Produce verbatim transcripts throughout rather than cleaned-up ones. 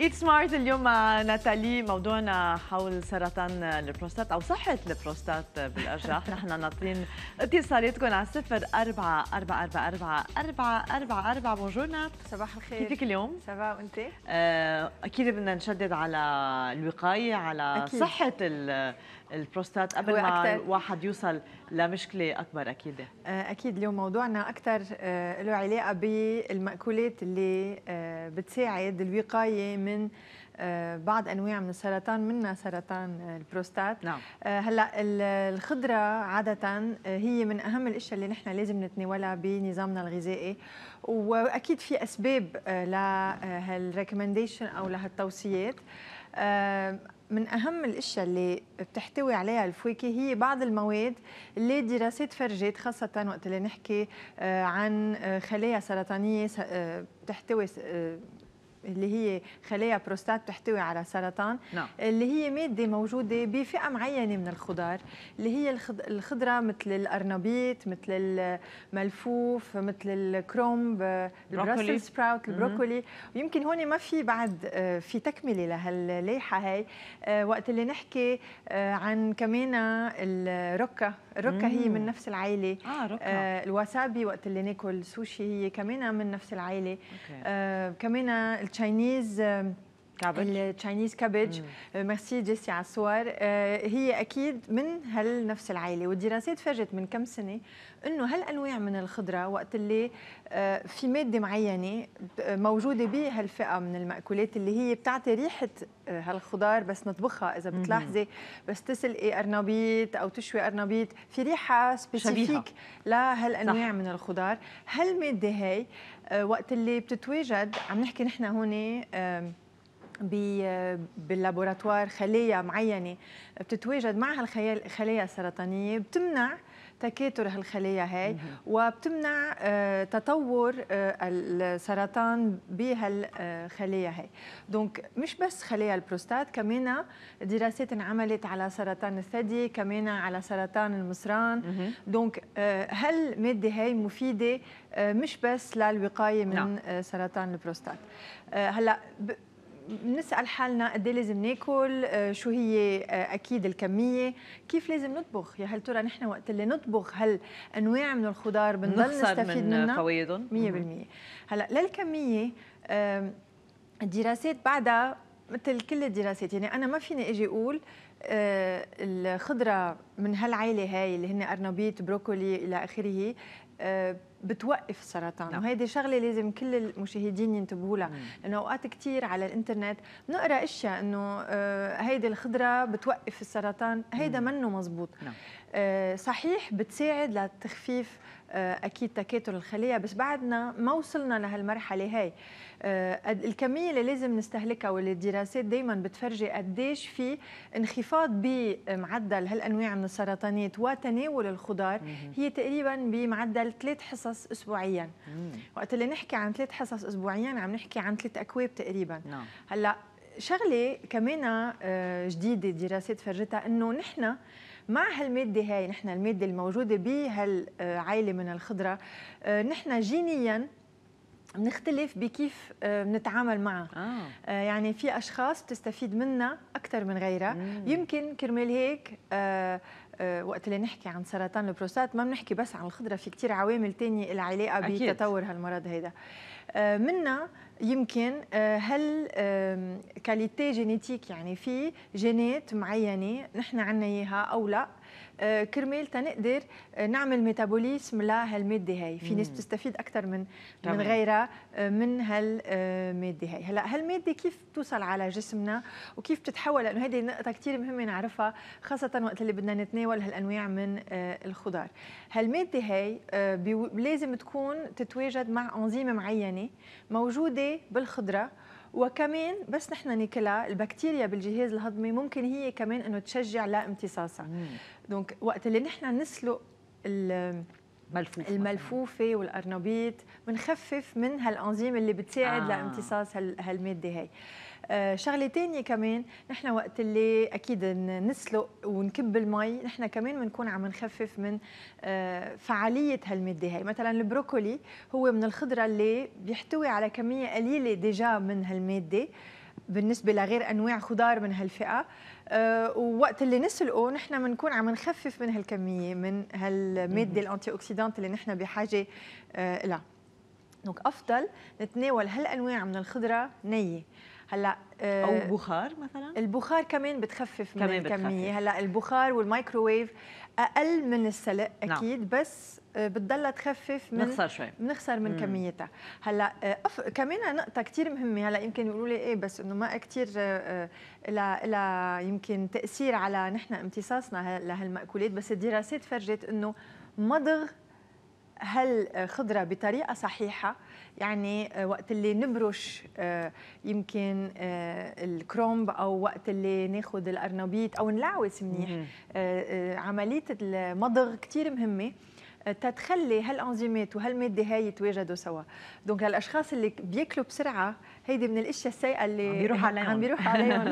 إيت سمارت اليوم مع نتالي. موضوعنا حول سرطان البروستات أو صحة البروستات بالأرجح. نحن ناطرين اتصالاتكم على صفر أربعة أربعة أربعة أربعة أربعة أربعة أربعة. بونجور نات، صباح الخير، كيفك اليوم؟ سبعة وأنت؟ آه، أكيد بدنا نشدد على الوقاية، على أكيد. صحة البروستات قبل ما الواحد يوصل لمشكلة أكبر. أكيد آه، أكيد اليوم موضوعنا أكثر آه، له علاقة بالمأكولات اللي آه، بتساعد الوقاية من بعض أنواع من السرطان، منها سرطان البروستات. نعم. هلأ الخضرة عادة هي من أهم الأشياء اللي نحن لازم نتناولها بنظامنا الغذائي، وأكيد في أسباب لهالريكمنديشن أو لهالتوصيات. من أهم الأشياء اللي بتحتوي عليها الفواكه هي بعض المواد اللي دراسات فرجت، خاصة وقت اللي نحكي عن خلايا سرطانية بتحتوي اللي هي خلايا بروستات تحتوي على سرطان. نعم. اللي هي مادة موجودة بفئة معينة من الخضار، اللي هي الخضرة مثل الأرنبيط، مثل الملفوف، مثل الكرومب، البراسل سبراوت، البروكولي. ويمكن هون ما في بعد في تكملة لهالليحة هاي وقت اللي نحكي عن كمان الركة. الركة مم. هي من نفس العائلة. آه، ركة. آه، الواسابي وقت اللي ناكل سوشي هي كمان من نفس العائلة. آه، كمان التشاينيز كابج، التشاينيز كابج. ميرسي جيسي على الصور. آه، هي اكيد من هالنفس العائله، والدراسات فرجت من كم سنه انه هالانواع من الخضره وقت اللي آه، في ماده معينه موجوده بهالفئه من المأكولات اللي هي بتعطي ريحه آه، هالخضار بس نطبخها. اذا بتلاحظي بس تسلقي أرنبيط او تشوي أرنبيط في ريحه سبيسيفيك لهالانواع من الخضار. هالماده هي آه، وقت اللي بتتواجد، عم نحكي نحن هون آه، باللابوراتوار خلايا معينه بتتواجد مع هالخلايا السرطانيه، بتمنع تكاثر هالخلايا هاي وبتمنع تطور السرطان بهالخلايا هاي. دونك مش بس خلايا البروستات، كمان دراسات انعملت على سرطان الثدي، كمان على سرطان المصران. دونك هالماده هاي مفيده مش بس للوقايه من لا. سرطان البروستات. هلا بنسأل حالنا قد ايه لازم ناكل، شو هي اكيد الكميه، كيف لازم نطبخ. يا هل ترى نحن وقت اللي نطبخ هل انواع من الخضار بنضل نستفيد من منها فوائدهم مية بالمية؟ هلا للكميه الدراسات بعدها مثل كل الدراسات، يعني انا ما فيني اجي اقول الخضره من هالعائله هاي اللي هن أرنبيط، بروكولي الى اخره بتوقف السرطان. نعم. وهيدي شغله لازم كل المشاهدين ينتبهوا لها، لانه اوقات كثير على الانترنت بنقرا اشياء انه هيدي الخضره بتوقف السرطان. هيدا منه مزبوط. نعم. صحيح بتساعد لتخفيف اكيد تكاثر الخليه، بس بعدنا ما وصلنا لهالمرحله هاي. الكميه اللي لازم نستهلكها واللي الدراسات دائما بتفرجي قديش في انخفاض بمعدل هالانواع من السرطانات وتناول الخضار هي تقريبا بمعدل ثلاث حصص اسبوعيا. وقت اللي نحكي عن ثلاث حصص اسبوعيا عم نحكي عن ثلاث اكواب تقريبا. نعم. هلا شغله كمان جديده دراسات فرجتها انه نحن مع هالماده هاي، نحن الماده الموجوده بهالعائله من الخضره، نحن جينيا بنختلف بكيف بنتعامل معها. آه. يعني في اشخاص بتستفيد منها اكثر من غيرها. مم. يمكن كرمال هيك وقت اللي نحكي عن سرطان البروستات ما بنحكي بس عن الخضره، في كثير عوامل ثانيه لها علاقه بتطور هالمرض هيدا. منها يمكن هل كاليتي جينيتيك، يعني في جينات معينه نحن عندنا اياها او لا، كرمال تنقدر نعمل ميتابوليزم لهالماده هي. في ناس بتستفيد اكثر من طبعاً. من غيرها من هالماده هي. هلا هالماده كيف بتوصل على جسمنا وكيف بتتحول، لانه هذه نقطه كثير مهمه نعرفها خاصه وقت اللي بدنا نتناول هالانواع من الخضار. هالماده هي لازم تكون تتواجد مع انزيم معينه موجوده بالخضره، وكمان بس نحن ناكلها البكتيريا بالجهاز الهضمي ممكن هي كمان انه تشجع لامتصاصها. دونك وقت اللي نحن نسلق الملفوفه والأرنبيط بنخفف من هالانزيم اللي بتساعد آه. لامتصاص هالماده هي. آه شغله ثانيه كمان، نحن وقت اللي اكيد نسلق ونكب المي نحن كمان بنكون عم نخفف من آه فعاليه هالماده هي. مثلا البروكولي هو من الخضره اللي بيحتوي على كميه قليله ديجا من هالماده، بالنسبه لغير انواع خضار من هالفئه، أه ووقت اللي نسلقه نحن بنكون عم نخفف من هالكميه من هالماده الانتي اوكسيدانت اللي نحن بحاجه أه لها. دونك افضل نتناول هالانواع من الخضره نيه. هلا أه او بخار مثلا، البخار كمان بتخفف من كمان الكميه بتخفف. هلا البخار والمايكروويف اقل من السلق اكيد، نعم. بس بتضلها تخفف من بنخسر شوي، بنخسر من كميتها. هلا أف... كمان نقطه كثير مهمه، هلا يمكن يقولوا لي ايه بس انه ما كثير لا لا يمكن تاثير على نحن امتصاصنا لهالمأكولات، بس الدراسات فرجت انه مضغ هالخضره بطريقه صحيحه، يعني وقت اللي نبرش يمكن الكرومب او وقت اللي ناخذ الارنبيط او نلعوس منيح، عمليه المضغ كثير مهمه تتخلي هالانزيمات وهالماده هاي يتواجدوا سوا. دونك الاشخاص اللي بياكلوا بسرعه هيدي من الاشياء السيئه اللي عم بيروح عليهم عم بيروح عليهم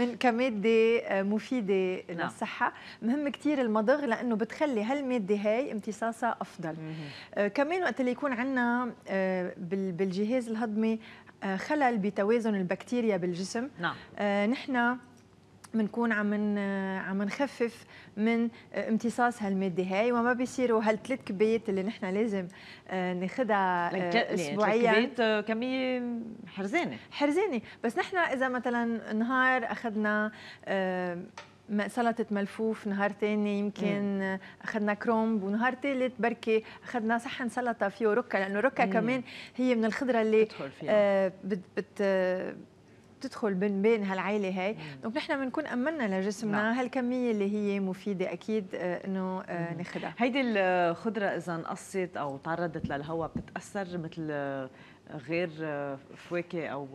من كماده مفيده للصحه. مهم كثير المضغ لانه بتخلي هالماده هاي امتصاصها افضل. كمان وقت اللي يكون عندنا بالجهاز الهضمي خلل بتوازن البكتيريا بالجسم، نحن بنكون عم عم نخفف من امتصاص هالماده هاي، وما بيصيروا هالثلاث كبايات اللي نحن لازم ناخذها اسبوعيا. كبايات كميه حرزانه حرزانه، بس نحن اذا مثلا نهار اخذنا سلطه ملفوف، نهار ثاني يمكن اخذنا كرومب، ونهار ثالث بركي اخذنا صحن سلطه فيه ركه، لانه الركه كمان هي من الخضره اللي بتدخل فيها بت, بت تدخل بين بين هالعائله هاي. دونك نحن بنكون امنا لجسمنا هالكميه اللي هي مفيده اكيد انه ناخذها. هيدي الخضره اذا انقصت او تعرضت للهواء بتتاثر مثل غير فواكه او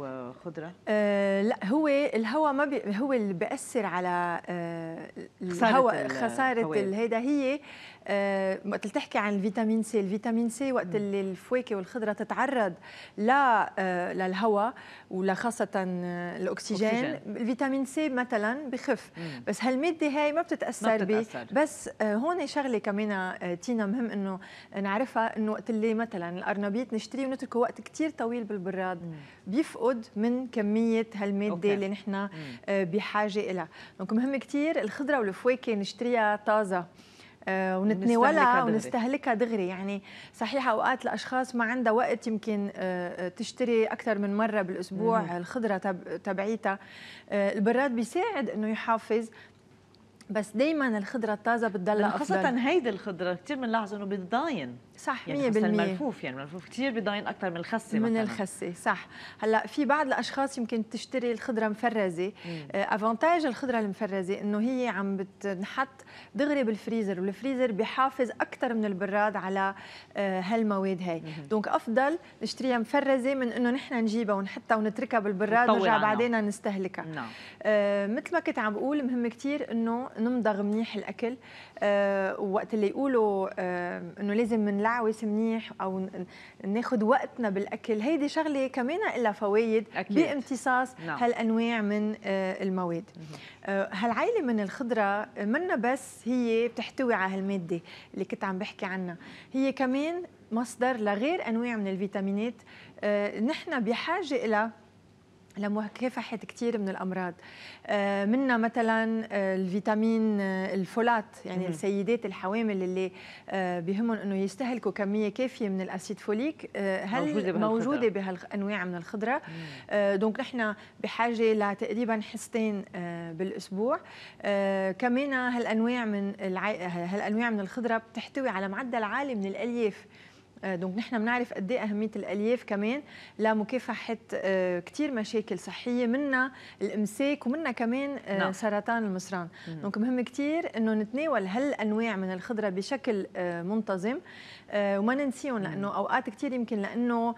خضره؟ أه لا، هو الهواء ما بي هو اللي بياثر على الهواء، خساره هيدا هي. أه وقت تحكي عن الفيتامين سي، الفيتامين سي وقت اللي الفواكه والخضره تتعرض لا أه للهواء وخاصه الاكسجين، الفيتامين سي مثلا بخف، بس هالماده هاي ما بتتاثر به. بس أه هون شغله كمان تينا مهم انه نعرفها، انه وقت اللي مثلا الارنبيط نشتريه ونتركه وقت كتير طويل بالبراد بيفقد من كميه هالماده أوكي. اللي نحن بحاجه إلها. دونك مهم كتير الخضره والفواكه نشتريها طازه ونتناولها ونستهلكها دغري. يعني صحيح اوقات الاشخاص ما عندها وقت يمكن تشتري اكثر من مره بالاسبوع مم. الخضره تبعيتها، البراد بيساعد انه يحافظ، بس دايما الخضره الطازه بتضلها افضل، خاصه هيدي الخضره كثير بنلاحظ انه بتضاين. صح مية بالمية. يعني مثل الملفوف، يعني الملفوف كثير بضاين اكثر من الخسه مثلا، من الخسه. صح. هلا في بعض الاشخاص يمكن تشتري الخضره مفرزه، افونتاج الخضره المفرزه انه هي عم بتنحط دغري بالفريزر، والفريزر بحافظ اكثر من البراد على هالمواد هي. دونك افضل نشتريها مفرزه من انه نحن نجيبها ونحطها ونتركها بالبراد ونرجع بعدين نستهلكها. نعم. آه مثل ما كنت عم بقول مهم كثير انه نمضغ منيح الاكل، آه وقت اللي يقولوا آه انه لازم نلعوس منيح او ناخذ وقتنا بالاكل، هيدي شغله كمان لها فوائد بامتصاص نعم. هالانواع من آه المواد. آه هالعائله من الخضره منا بس هي بتحتوي على هالماده اللي كنت عم بحكي عنها، هي كمان مصدر لغير انواع من الفيتامينات آه نحن بحاجه إلى لمكافحة كثير من الأمراض. منها مثلا الفيتامين الفولات، يعني السيدات الحوامل اللي بهمهم أنه يستهلكوا كمية كافية من الأسيد فوليك، هل موجودة بهالأنواع من الخضرة. دونك نحن بحاجة لتقريبا حصتين بالأسبوع. كمان هالأنواع من هالأنواع من الخضرة بتحتوي على معدل عالي من الألياف. دونك نحن بنعرف قد ايه اهميه الالياف كمان لمكافحه كثير مشاكل صحيه، منها الامساك ومنها كمان نعم. سرطان المصران. دونك مهم كثير انه نتناول هالانواع من الخضره بشكل منتظم وما ننسيهم، لانه اوقات كثير يمكن لانه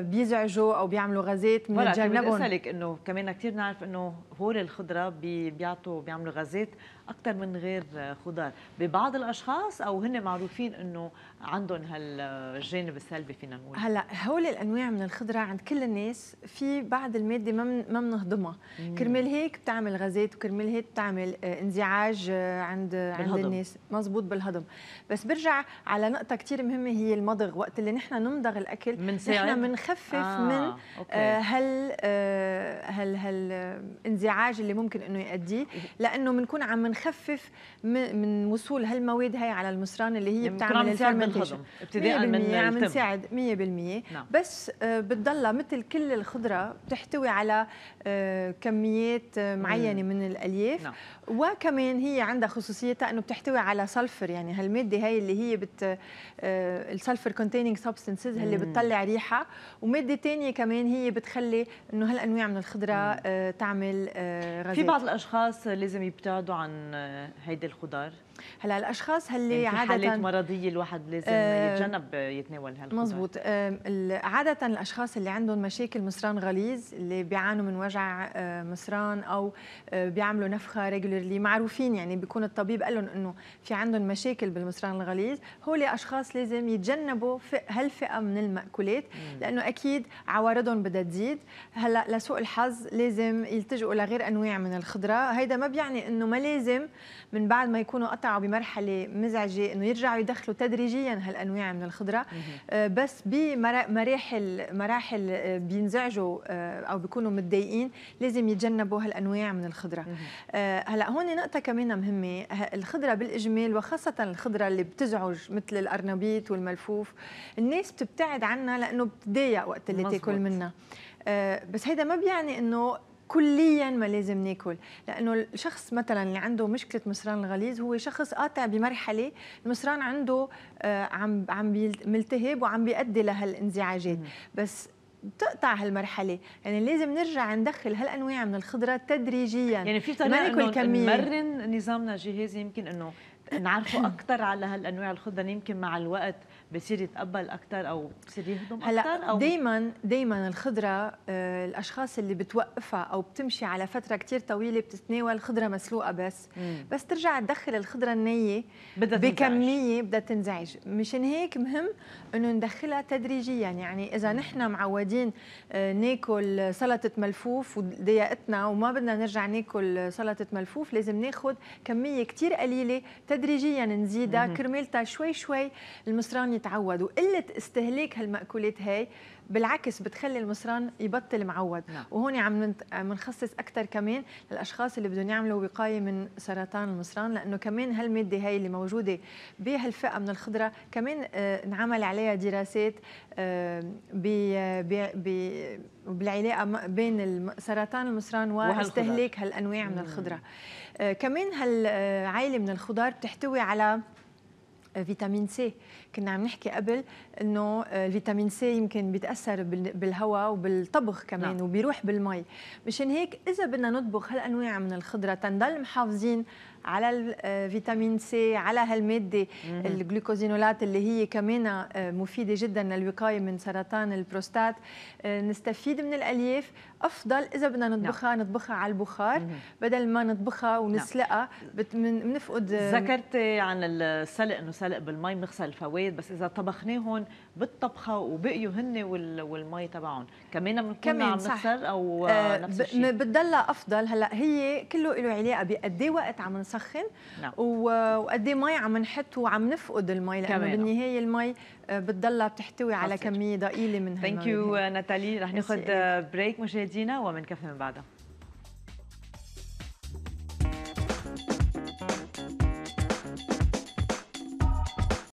بيزعجوا او بيعملوا غازات بنتجنبهم. بدي اسالك انه كمان كثير بنعرف انه هول الخضره بيعطوا بيعملوا غازات اكثر من غير خضار ببعض الاشخاص، او هن معروفين انه عندهم هالجانب السلبي فينا نقول؟ هلا هول الانواع من الخضره عند كل الناس في بعض الماده ما من ما بنهضمها، كرمال هيك بتعمل غازات، وكرمال هيك بتعمل انزعاج عند بالهضم. عند الناس مزبوط بالهضم. بس برجع على نقطه كثير مهمه هي المضغ، وقت اللي نحن نمضغ الاكل نحن بنخفف آه. من آه هال آه هال هالانزعاج اللي ممكن انه يؤديه، لانه بنكون عم نخفف من وصول هالمواد هي على المصران اللي هي بتعمل الفرمنتيشن ابتداء من عم نساعد مية بالمية. نعم. بس آه بتضلها مثل كل الخضره بتحتوي على آه كميات معينه مم. من الالياف. نعم. وكمان هي عندها خصوصيتها انه بتحتوي على سلفر، يعني هالماده هي اللي هي بت آه السلفر كونتيننج سبستانسز اللي بتطلع ريحه، وماده ثانيه كمان هي بتخلي انه هالانواع من الخضره آه تعمل آه غازات. في بعض الاشخاص لازم يبتعدوا عن هيدي الخضار. هلا الاشخاص اللي يعني عاده حالات مرضيه الواحد لازم آه يتجنب يتناول هالخضار. مزبوط. آه عاده الاشخاص اللي عندهم مشاكل مصران غليظ، اللي بيعانوا من وجع آه مصران او آه بيعملوا نفخه ريجولرلي، معروفين يعني بيكون الطبيب قال لهم انه في عندهم مشاكل بالمصران الغليظ، هول اشخاص لازم يتجنبوا هالفئه من الماكولات، مم. لانه اكيد عوارضهم بدها تزيد. هلا لسوء الحظ لازم يلتجئوا لغير انواع من الخضره، هيدا ما بيعني انه ما لازم من بعد ما يكونوا قطعوا بمرحله مزعجه انه يرجعوا يدخلوا تدريجيا هالانواع من الخضره، آه بس بمراحل مراحل آه بينزعجوا آه او بيكونوا متضايقين لازم يتجنبوا هالانواع من الخضره. آه هلا هون نقطه كمان مهمه، الخضره بالاجمال وخاصه الخضره اللي بتزعج مثل الارنبيط والملفوف الناس بتبتعد عنها لانه بتضايق وقت اللي مزبوط. تاكل منها، آه بس هيدا ما بيعني انه كليا ما لازم ناكل، لانه الشخص مثلا اللي عنده مشكله مصران الغليظ هو شخص قاطع بمرحله المصران عنده آه عم عم ملتهب وعم بيؤدي لهالانزعاجات، بس بتقطع هالمرحله، يعني لازم نرجع ندخل هالانواع من الخضره تدريجيا. يعني في طريقه نمرن نظامنا جهازي يمكن انه نعرفه اكثر على هالانواع الخضره، يمكن مع الوقت بصير يتقبل اكثر او بصير يهضم اكثر؟ او دائما دائما الخضره آه الاشخاص اللي بتوقفها او بتمشي على فتره كثير طويله بتتناول خضره مسلوقه بس، مم. بس ترجع تدخل الخضره النيه بكميه بدها تنزعج، مشان هيك مهم انه ندخلها تدريجيا. يعني اذا نحن معودين آه ناكل سلطه ملفوف وضيقتنا وما بدنا نرجع ناكل سلطه ملفوف، لازم ناخذ كميه كثير قليله تدريجيا نزيدها كرمالتها شوي شوي المصران يتعود، وقله استهلاك هالمأكولات هاي بالعكس بتخلي المصران يبطل معود. نعم. وهون عم بنخصص اكثر كمان للاشخاص اللي بدهم يعملوا وقايه من سرطان المصران، لانه كمان هالماده هي اللي موجوده بهالفئه من الخضره كمان آه انعمل عليها دراسات آه بالعلاقه بين سرطان المصران واستهلاك هالانواع من الخضره. آه كمان هالعائله من الخضار بتحتوي على فيتامين سي، كنا عم نحكي قبل انه الفيتامين سي يمكن بيتاثر بالهواء وبالطبخ كمان. لا. وبيروح بالمي، مشان هيك اذا بدنا نطبخ هالانواع من الخضره تنضل محافظين على الفيتامين سي، على هالماده الجلوكوزينولات اللي هي كمان مفيده جدا للوقايه من سرطان البروستات، نستفيد من الالياف. افضل اذا بدنا نطبخها نعم. نطبخها على البخار مم. بدل ما نطبخها ونسلقها بنفقد. ذكرتي عن السلق انه سلق بالمي بنغسل الفوائد، بس اذا طبخناهم بالطبخه وبقيوا هن والمي تبعهم كمان بنكون عم نخسر او آه نفس الشيء بتضلها افضل. هلا هي كله له علاقه بقد ايه وقت عم نسخن نعم. وقد ايه مي عم نحط وعم نفقد المي، لانه بالنهايه المي بتضلها بتحتوي على كميه ضئيله من هالمي. ثانك يو نتالي. رح ناخذ بريك مشاهدينا ومنكفي من بعدها.